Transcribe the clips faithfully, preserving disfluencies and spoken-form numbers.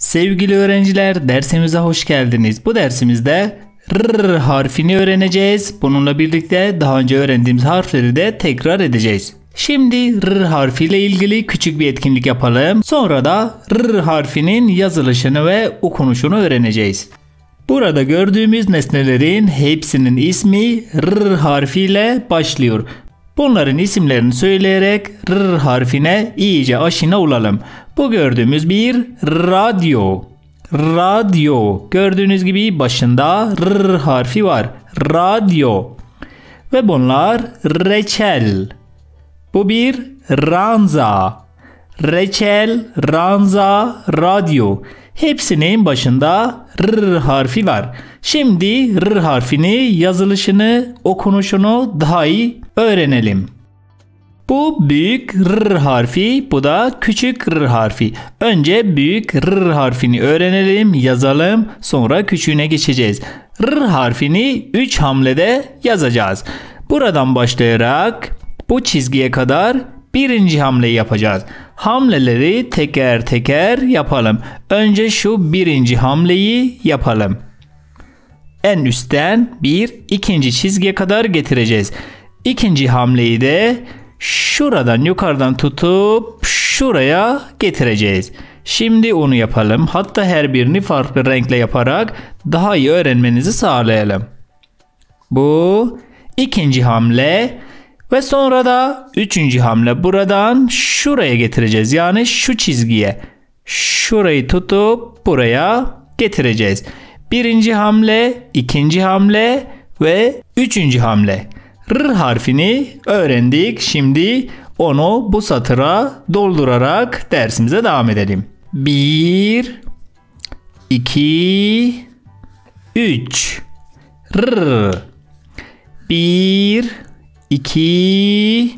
Sevgili öğrenciler, dersimize hoş geldiniz. Bu dersimizde R harfini öğreneceğiz. Bununla birlikte daha önce öğrendiğimiz harfleri de tekrar edeceğiz. Şimdi R harfiyle ilgili küçük bir etkinlik yapalım. Sonra da R harfinin yazılışını ve okunuşunu öğreneceğiz. Burada gördüğümüz nesnelerin hepsinin ismi R harfiyle başlıyor. Bunların isimlerini söyleyerek R harfine iyice aşina olalım. Bu gördüğümüz bir radyo. Radyo. Gördüğünüz gibi başında R harfi var. Radyo. Ve bunlar reçel. Bu bir ranza. Reçel, ranza, radyo. Hepsinin başında R harfi var. Şimdi R harfini, yazılışını, okunuşunu daha iyi öğrenelim. Bu büyük R harfi, bu da küçük R harfi. Önce büyük R harfini öğrenelim, yazalım, sonra küçüğüne geçeceğiz. R harfini üç hamlede yazacağız. Buradan başlayarak bu çizgiye kadar birinci hamleyi yapacağız. Hamleleri teker teker yapalım. Önce şu birinci hamleyi yapalım. En üstten bir ikinci çizgiye kadar getireceğiz. İkinci hamleyi de şuradan yukarıdan tutup şuraya getireceğiz. Şimdi onu yapalım. Hatta her birini farklı renkle yaparak daha iyi öğrenmenizi sağlayalım. Bu ikinci hamle. Ve sonra da üçüncü hamle buradan şuraya getireceğiz. Yani şu çizgiye. Şurayı tutup buraya getireceğiz. Birinci hamle, ikinci hamle ve üçüncü hamle. R harfini öğrendik. Şimdi onu bu satıra doldurarak dersimize devam edelim. Bir, iki, üç. R. Bir, iki,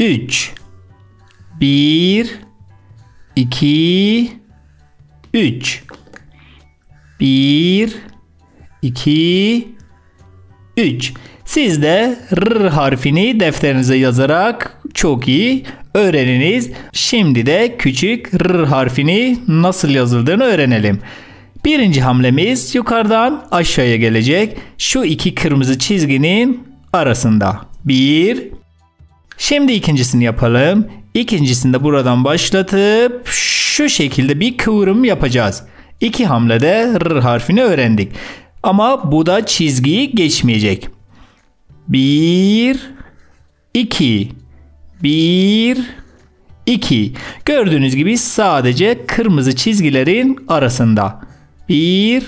üç. Bir, iki, üç. Bir, iki, üç. Siz de R harfini defterinize yazarak çok iyi öğreniniz. Şimdi de küçük R harfini nasıl yazıldığını öğrenelim. Birinci hamlemiz yukarıdan aşağıya gelecek. Şu iki kırmızı çizginin arasında. Bir. Şimdi ikincisini yapalım. İkincisini de buradan başlatıp şu şekilde bir kıvrım yapacağız. İki hamlede R harfini öğrendik. Ama bu da çizgiyi geçmeyecek. Bir. İki. Bir. İki. Gördüğünüz gibi sadece kırmızı çizgilerin arasında. Bir.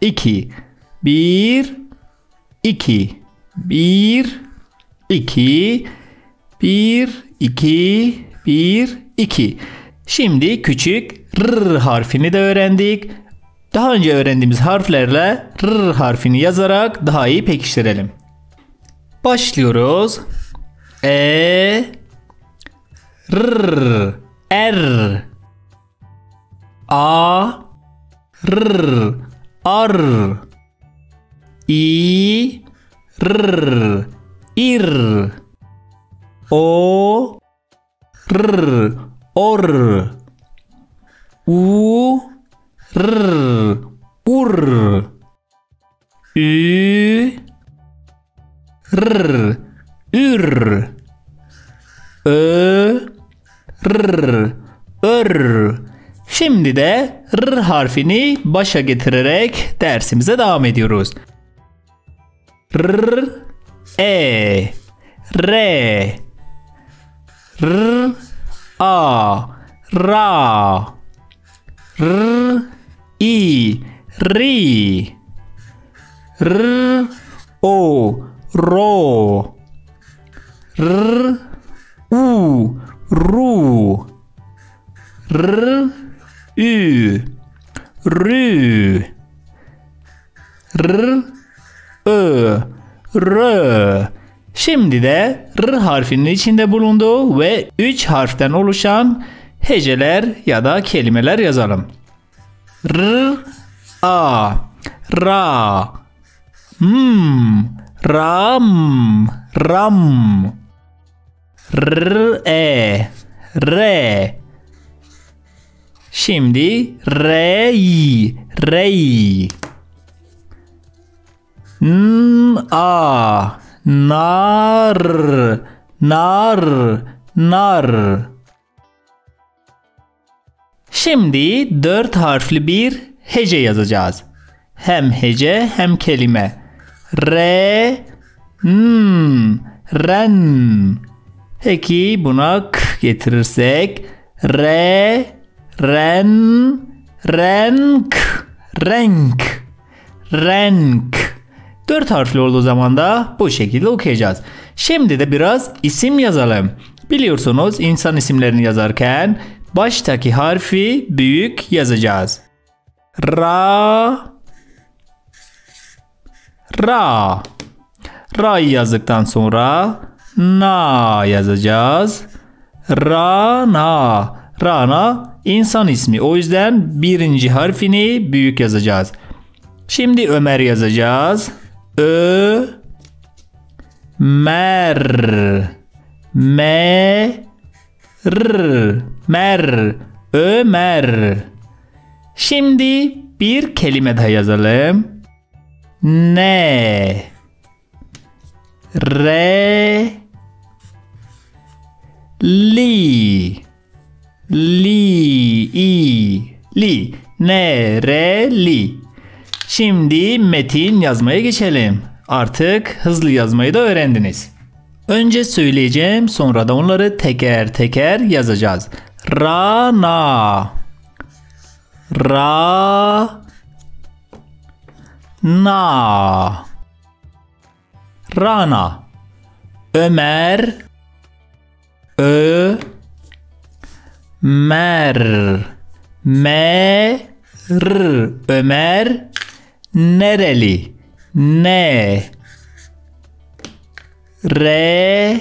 İki. Bir. İki. Bir, iki, bir, iki, bir, iki. Şimdi küçük R harfini de öğrendik. Daha önce öğrendiğimiz harflerle R harfini yazarak daha iyi pekiştirelim. Başlıyoruz. E, R, R, A, R, R, İ, R, ir, o, r, or, u, r, ur, ü, r, ür, ö, r, ör. Şimdi de R harfini başa getirerek dersimize devam ediyoruz. R, e, re, r, a, ra, r, i, ri, r, o, ro, r, u, ru, r, ü, rü, r, Ö, rö. Şimdi de R harfinin içinde bulunduğu ve üç harften oluşan heceler ya da kelimeler yazalım. R, a, ra, m, ram, ram. R, e, re. Şimdi rey, rey. N-a, nar, nar, nar. Şimdi dört harfli bir hece yazacağız. Hem hece hem kelime. Re, n, ren. Peki buna k getirirsek re, ren, renk, renk, renk. Dört harfli olduğu zaman da bu şekilde okuyacağız. Şimdi de biraz isim yazalım. Biliyorsunuz insan isimlerini yazarken baştaki harfi büyük yazacağız. Ra, ra. Ra'yı yazdıktan sonra na yazacağız. Rana, rana insan ismi. O yüzden birinci harfini büyük yazacağız. Şimdi Ömer yazacağız. Ö, mer, me, r, mer, Ömer. Şimdi bir kelime daha yazalım. Ne, re, li, li, i, li, ne, re, li. Şimdi metin yazmaya geçelim. Artık hızlı yazmayı da öğrendiniz. Önce söyleyeceğim, sonra da onları teker teker yazacağız. Rana, ra, na, rana. Ömer, ö, mer, me, r, Ömer. Nereli, ne, re,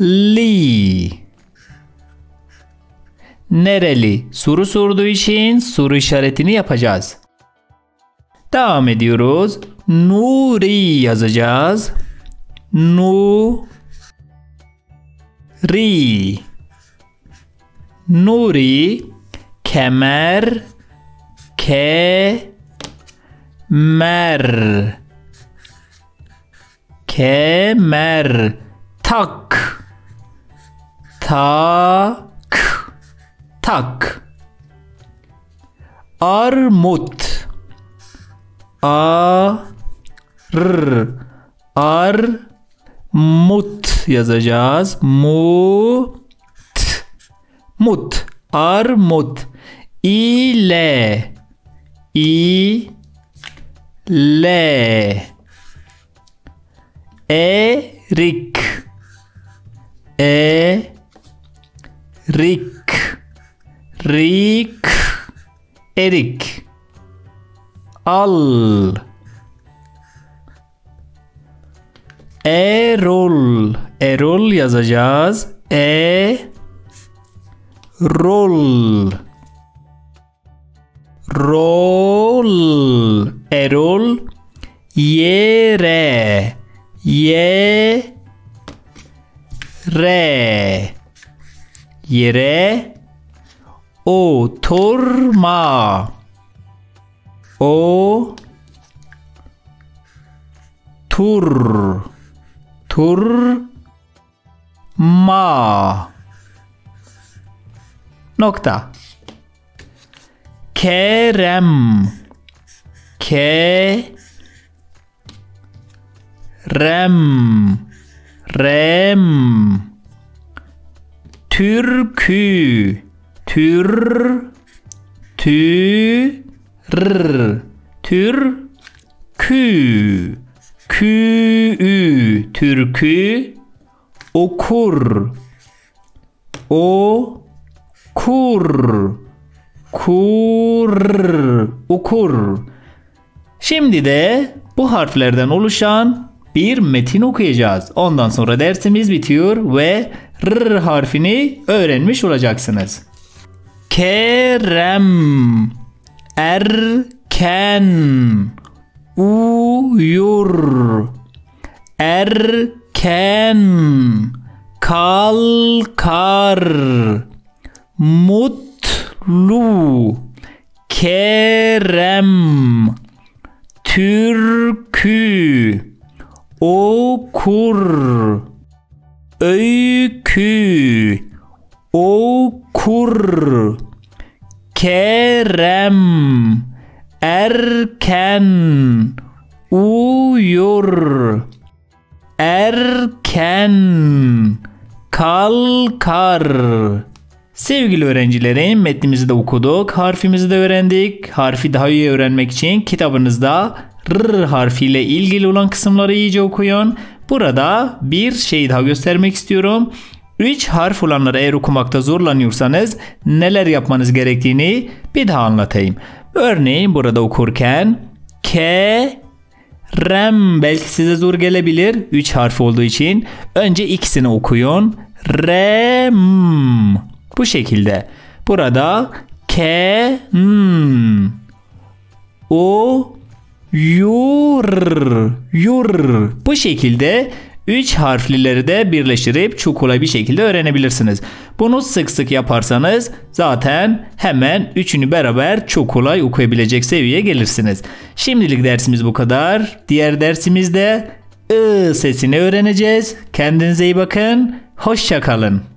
li. Nereli soru sorduğu için soru işaretini yapacağız. Devam ediyoruz. Nuri yazacağız. Nu, ri, nuri. Kemer, kemer, kemer. Tak, tak, tak. Armut, a, r, ar, mut yazacağız. Mu, t, mut, armut. İle, i, le. Erik, e, rik, rik, erik. Al, erol, erol yazacağız. E, rol, rol, erol. Yere, ye, re, yere. Oturma, o, tur, tur, ma. Nokta. Kerem, ke, rem, rem. Türkü, tür, tür, tür, kü, kü, türkü. Okur, o, kur, kur, okur. Şimdi de bu harflerden oluşan bir metin okuyacağız. Ondan sonra dersimiz bitiyor ve r harfini öğrenmiş olacaksınız. Kerem, erken, uyur, erken, kalkar, mutlu, kerem, türkü, okur, öykü, okur, kerem, erken, uyur, erken, kalkar. Sevgili öğrencilerim, metnimizi de okuduk, harfimizi de öğrendik. Harfi daha iyi öğrenmek için kitabınızda R harfiyle ilgili olan kısımları iyice okuyun. Burada bir şey daha göstermek istiyorum. üç harf olanları eğer okumakta zorlanıyorsanız neler yapmanız gerektiğini bir daha anlatayım. Örneğin burada okurken K, Rem belki size zor gelebilir. üç harf olduğu için önce ikisini okuyun. Rem. Bu şekilde. Burada K, N, O, Yur, yur. Bu şekilde üç harflileri de birleştirip çok kolay bir şekilde öğrenebilirsiniz. Bunu sık sık yaparsanız zaten hemen üçünü beraber çok kolay okuyabilecek seviyeye gelirsiniz. Şimdilik dersimiz bu kadar. Diğer dersimizde ı sesini öğreneceğiz. Kendinize iyi bakın. Hoşça kalın.